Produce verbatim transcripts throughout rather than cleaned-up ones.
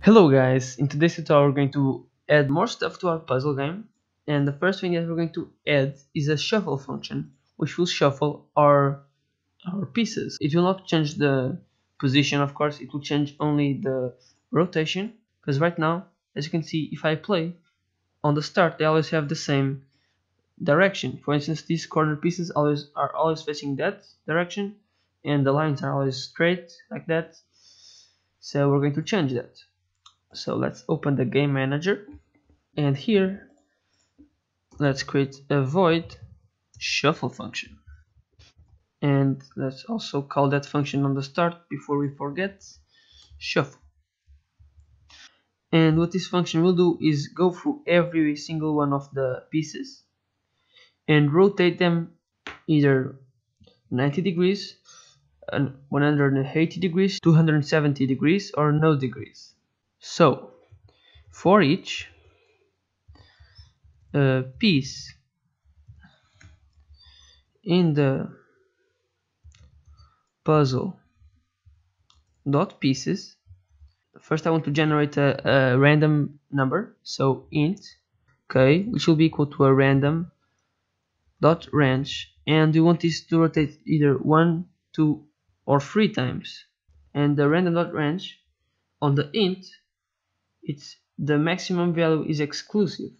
Hello guys, in today's tutorial we're going to add more stuff to our puzzle game, and the first thing that we're going to add is a shuffle function which will shuffle our our pieces. It will not change the position, of course, it will change only the rotation, because right now, as you can see, if I play on the start, they always have the same direction. For instance, these corner pieces always are always facing that direction and the lines are always straight like that, so we're going to change that. So let's open the game manager, and here let's create a void shuffle function, and let's also call that function on the start before we forget shuffle. And what this function will do is go through every single one of the pieces and rotate them either ninety degrees, one hundred eighty degrees, two hundred seventy degrees, or no degrees. So for each uh, piece in the puzzle dot pieces, first I want to generate a, a random number, so int k, which will be equal to a random dot range, and we want this to rotate either one, two, or three times. And the random dot range on the int, it's the maximum value is exclusive,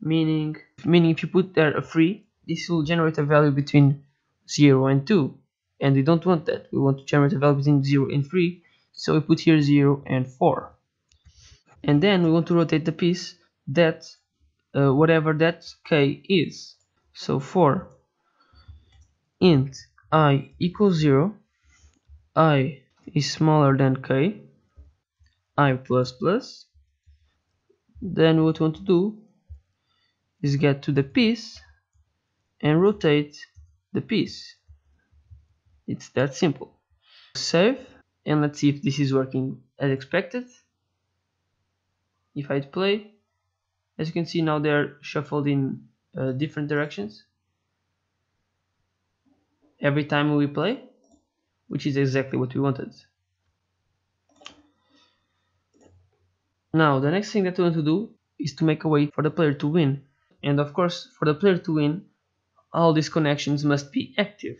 meaning meaning if you put there a three, this will generate a value between zero and two, and we don't want that. We want to generate a value between zero and three, so we put here zero and four. And then we want to rotate the piece that uh, whatever that k is. So for int I equals zero, I is smaller than k, I plus plus, then what we want to do is get to the piece and rotate the piece. It's that simple. Save, and let's see if this is working as expected. If I play, as you can see, now they're shuffled in uh, different directions every time we play, which is exactly what we wanted. Now the next thing that we want to do is to make a way for the player to win, and of course for the player to win all these connections must be active.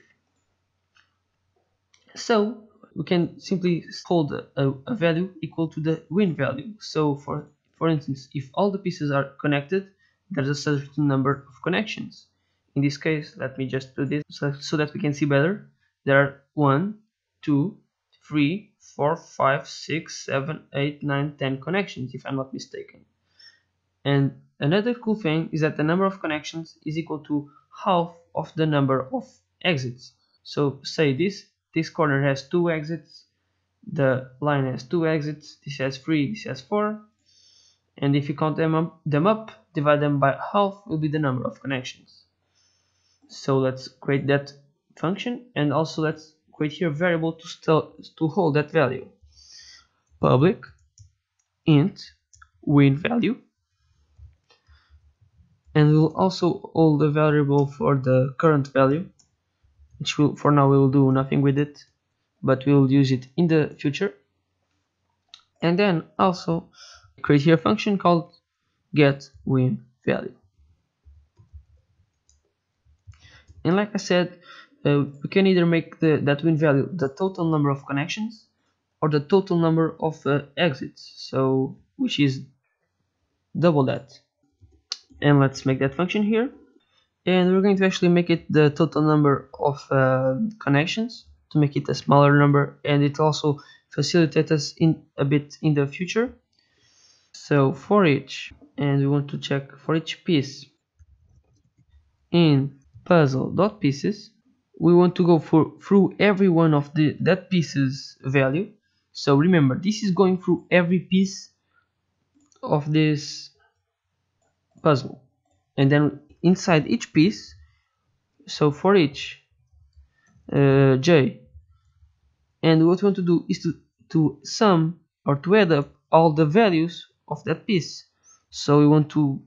So we can simply hold a, a value equal to the win value. So for for instance, if all the pieces are connected, there's a certain number of connections. In this case, let me just do this so, so that we can see better. There are one, two, three, four, five, six, seven, eight, nine, ten connections, if I'm not mistaken. And another cool thing is that the number of connections is equal to half of the number of exits. So say this, this corner has two exits, the line has two exits, this has three, this has four. And if you count them up, them up divide them by half, will be the number of connections. So let's create that function, and also let's create here a variable to still to hold that value. Public int win value, and we'll also hold the variable for the current value, which will for now we will do nothing with it, but we will use it in the future. And then also create here a function called get win value. And like I said, uh, we can either make the, that win value the total number of connections or the total number of uh, exits, so which is double that. And let's make that function here, and we're going to actually make it the total number of uh, connections to make it a smaller number, and it also facilitates us in a bit in the future. So for each, and we want to check for each piece in puzzle.pieces, we want to go for, through every one of the that piece's value. So remember, this is going through every piece of this puzzle, and then inside each piece, so for each uh, j, and what we want to do is to, to sum or to add up all the values of that piece. So we want to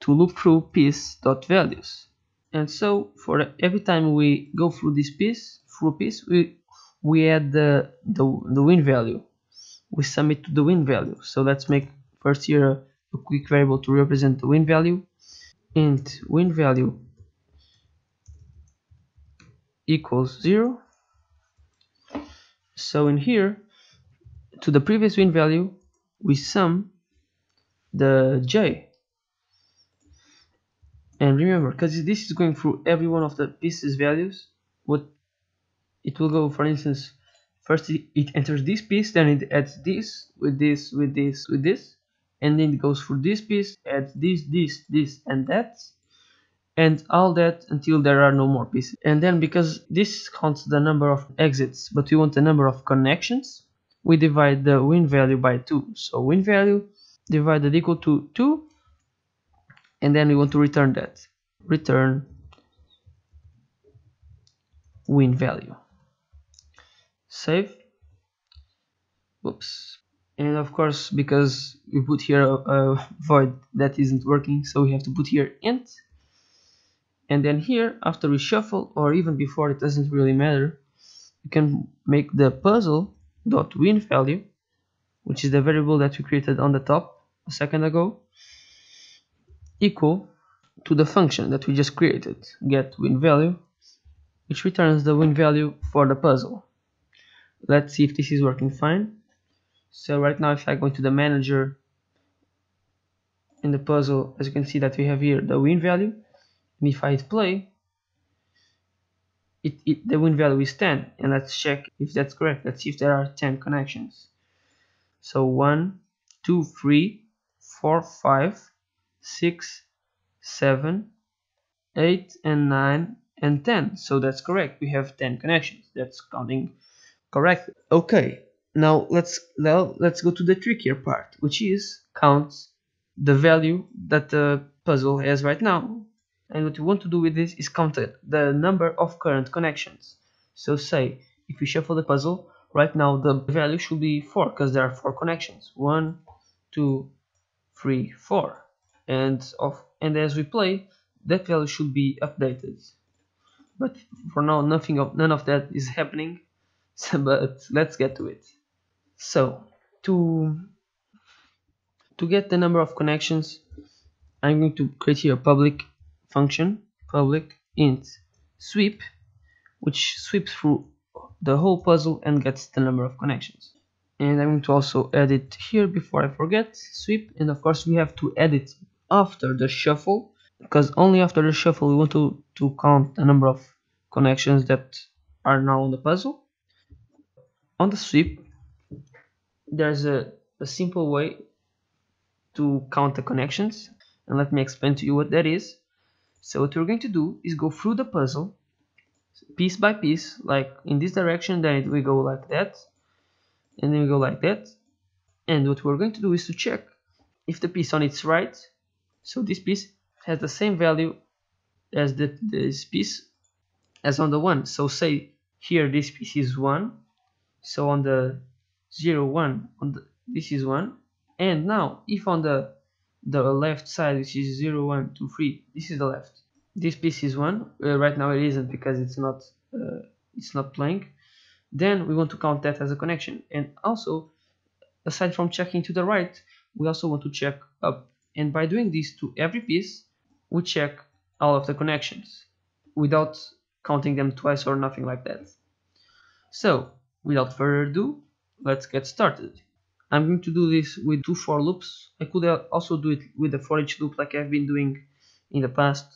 to loop through piece.values. And so for every time we go through this piece, through piece, we we add the the, the win value, we sum it to the win value. So let's make first here a, a quick variable to represent the win value. Int win value equals zero. So in here, to the previous win value, we sum the j. And remember, because this is going through every one of the pieces values, what it will go, for instance, first it, it enters this piece, then it adds this with this with this with this, and then it goes through this piece, adds this this this and that, and all that until there are no more pieces. And then, because this counts the number of exits, but we want the number of connections, we divide the win value by two. So win value divided equal to two. And then we want to return that. Return win value. Save. Whoops. And of course, because we put here a, a void, that isn't working, so we have to put here int. And then here, after we shuffle, or even before, it doesn't really matter, you can make the puzzle.win value, which is the variable that we created on the top a second ago, equal to the function that we just created, get win value, which returns the win value for the puzzle. Let's see if this is working fine. So right now, if I go into the manager in the puzzle, as you can see that we have here the win value, and if I hit play, it, it the win value is ten. And let's check if that's correct. Let's see if there are ten connections. So one, two, three, four, five, six, seven, eight, and nine, and ten. So that's correct. We have ten connections. That's counting correctly. Okay. Now let's now let's go to the trickier part, which is count the value that the puzzle has right now. And what we want to do with this is count the number of current connections. So say if we shuffle the puzzle right now, the value should be four because there are four connections. One, two, three, four. And of and as we play, that value should be updated. But for now, nothing of none of that is happening. So, but let's get to it. So to to get the number of connections, I'm going to create here a public function, public int sweep, which sweeps through the whole puzzle and gets the number of connections. And I'm going to also add it here before I forget, sweep. And of course, we have to add it after the shuffle, because only after the shuffle we want to to count the number of connections that are now on the puzzle. On the sweep, there's a, a simple way to count the connections, and let me explain to you what that is. So what we're going to do is go through the puzzle piece by piece, like in this direction, then it will go like that, and then we go like that. And what we're going to do is to check if the piece on its right, so this piece has the same value as the, this piece as on the one. So say here this piece is one, so on the zero, one, on the, this is one. And now if on the the left side, which is zero, one, two, three, this is the left, this piece is one. Uh, right now it isn't because it's not uh, it's not playing. Then we want to count that as a connection. And also, aside from checking to the right, we also want to check up. And by doing this to every piece, we check all of the connections without counting them twice or nothing like that. So without further ado, let's get started. I'm going to do this with two for loops. I could also do it with a for each loop like I've been doing in the past,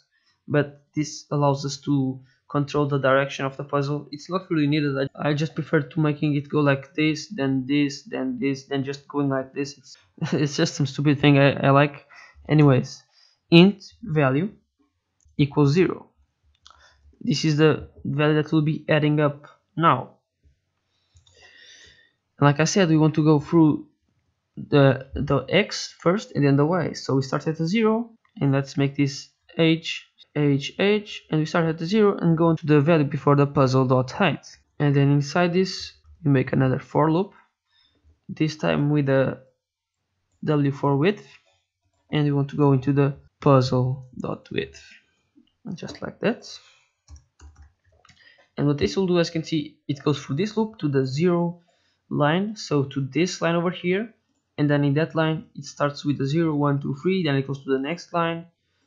but this allows us to control the direction of the puzzle. It's not really needed. I just prefer to making it go like this, then this, then this, then just going like this. It's, it's just some stupid thing I, I like. Anyways, int value equals zero. This is the value that will be adding up now. And like I said, we want to go through the, the x first and then the y. So we start at a zero, and let's make this h. H, H, and we start at the zero and go into the value before the puzzle dot height. And then inside this, we make another for loop, this time with a w for width, and we want to go into the puzzle dot width, just like that. And what this will do, as you can see, it goes through this loop to the zero, line, so to this line over here, and then in that line it starts with a zero, one, two, three, then it goes to the next line,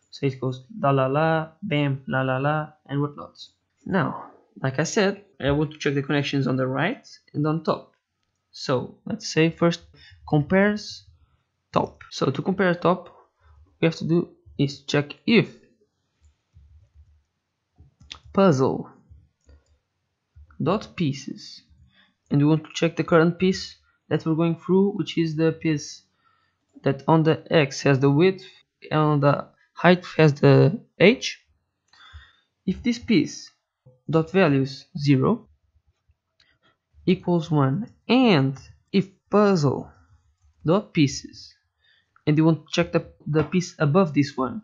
so it goes la la la, bam, la la la, and whatnot. Now, like I said, I want to check the connections on the right and on top. So let's say first compares top. So to compare top, we have to do is check if puzzle dot pieces, and we want to check the current piece that we're going through, which is the piece that on the X has the width and on the height has the H. If this piece dot values zero equals one, and if puzzle dot pieces, and you want to check the, the piece above this one,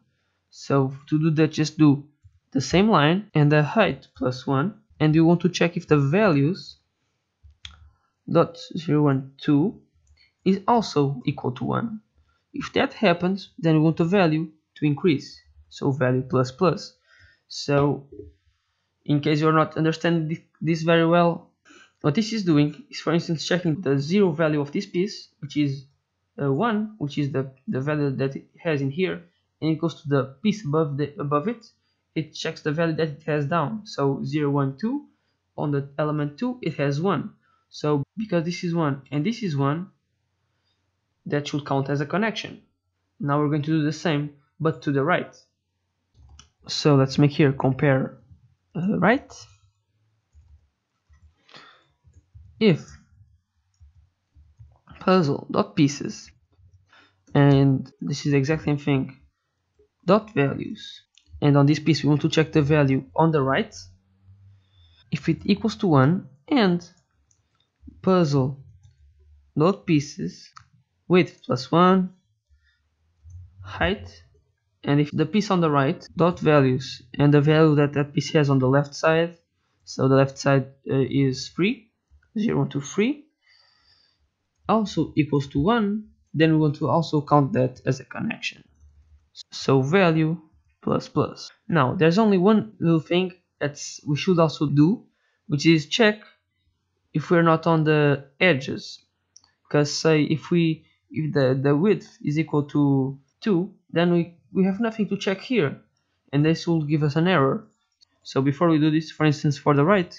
so to do that just do the same line and the height plus one, and you want to check if the values dot zero one two is also equal to one. If that happens, then we want the value to increase, so value plus plus. So in case you're not understanding this very well, what this is doing is, for instance, checking the zero value of this piece, which is uh, one, which is the, the value that it has in here, and it goes to the piece above, the, above it, it checks the value that it has down, so zero, one, two, on the element two it has one, so because this is one and this is one, that should count as a connection. Now we're going to do the same, but to the right. So let's make here compare Uh, right, if puzzle dot pieces, and this is the exact same thing, dot values, and on this piece we want to check the value on the right if it equals to one, and puzzle dot pieces width plus one, height, and if the piece on the right dot values and the value that that piece has on the left side, so the left side uh, is three, zero, one, two, three, also equals to one, then we want to also count that as a connection, so value plus plus. Now there's only one little thing that we should also do, which is check if we're not on the edges, because say if we if the, the width is equal to two, then we we have nothing to check here, and this will give us an error. So before we do this, for instance, for the right,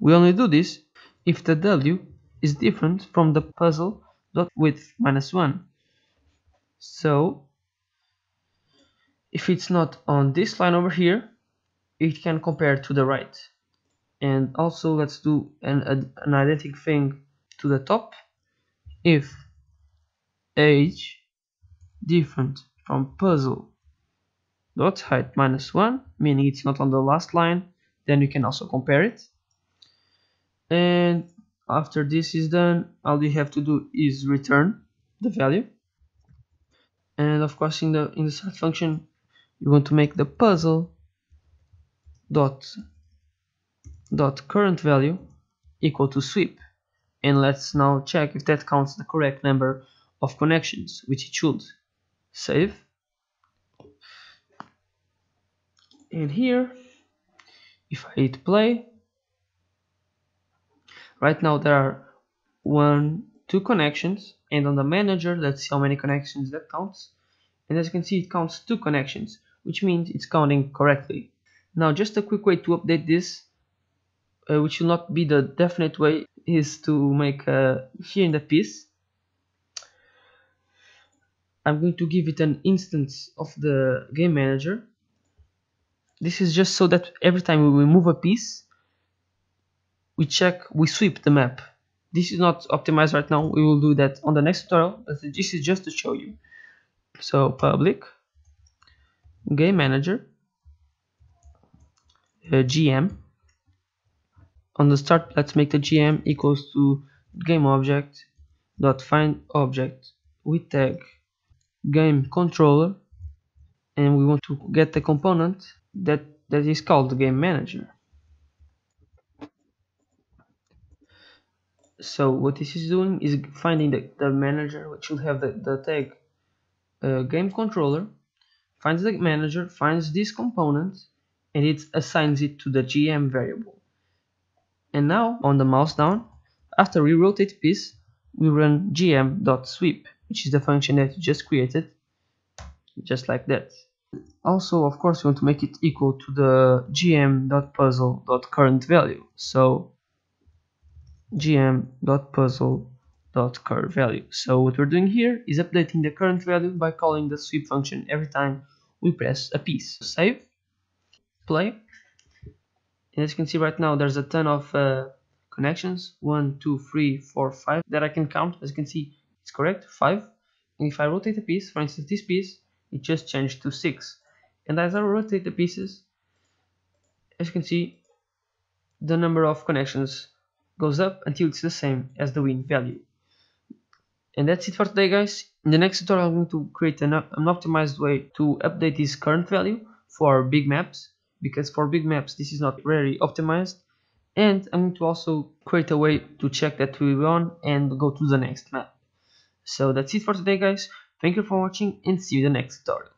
we only do this if the W is different from the puzzle dot width minus one. So if it's not on this line over here, it can compare to the right. And also let's do an, an identical thing to the top, if H different from puzzle dot height minus one, meaning it's not on the last line, then you can also compare it. And after this is done, all you have to do is return the value, and of course in the in the set function you want to make the puzzle dot dot current value equal to sweep, and let's now check if that counts the correct number of connections, which it should. Save, and here if I hit play, right now there are one, two connections, and on the manager let's see how many connections that counts, and as you can see it counts two connections, which means it's counting correctly. Now just a quick way to update this, uh, which will not be the definite way, is to make uh, here in the piece I'm going to give it an instance of the game manager. This is just so that every time we move a piece, we check, we sweep the map. This is not optimized right now, we will do that on the next tutorial, but this is just to show you. So public game manager uh, G M, on the start let's make the G M equals to game object dot find object with tag game controller, and we want to get the component that that is called the game manager. So what this is doing is finding the, the manager, which should have the, the tag uh, game controller, finds the manager, finds this component, and it assigns it to the G M variable. And now on the mouse down After we rotate this, we run gm.sweep, which is the function that you just created, just like that. Also, of course, we want to make it equal to the gm.puzzle.currentValue. So gm.puzzle.currentValue. So what we're doing here is updating the current value by calling the sweep function every time we press a piece. Save, play, and as you can see right now, there's a ton of uh, connections, one, two, three, four, five, that I can count. As you can see, it's correct, five. And if I rotate a piece, for instance, this piece, it just changed to six. And as I rotate the pieces, as you can see, the number of connections goes up until it's the same as the win value. And that's it for today, guys. In the next tutorial, I'm going to create an, an optimized way to update this current value for big maps, because for big maps this is not very optimized. And I'm going to also create a way to check that we won and go to the next map. So that's it for today, guys. Thank you for watching and see you in the next tutorial.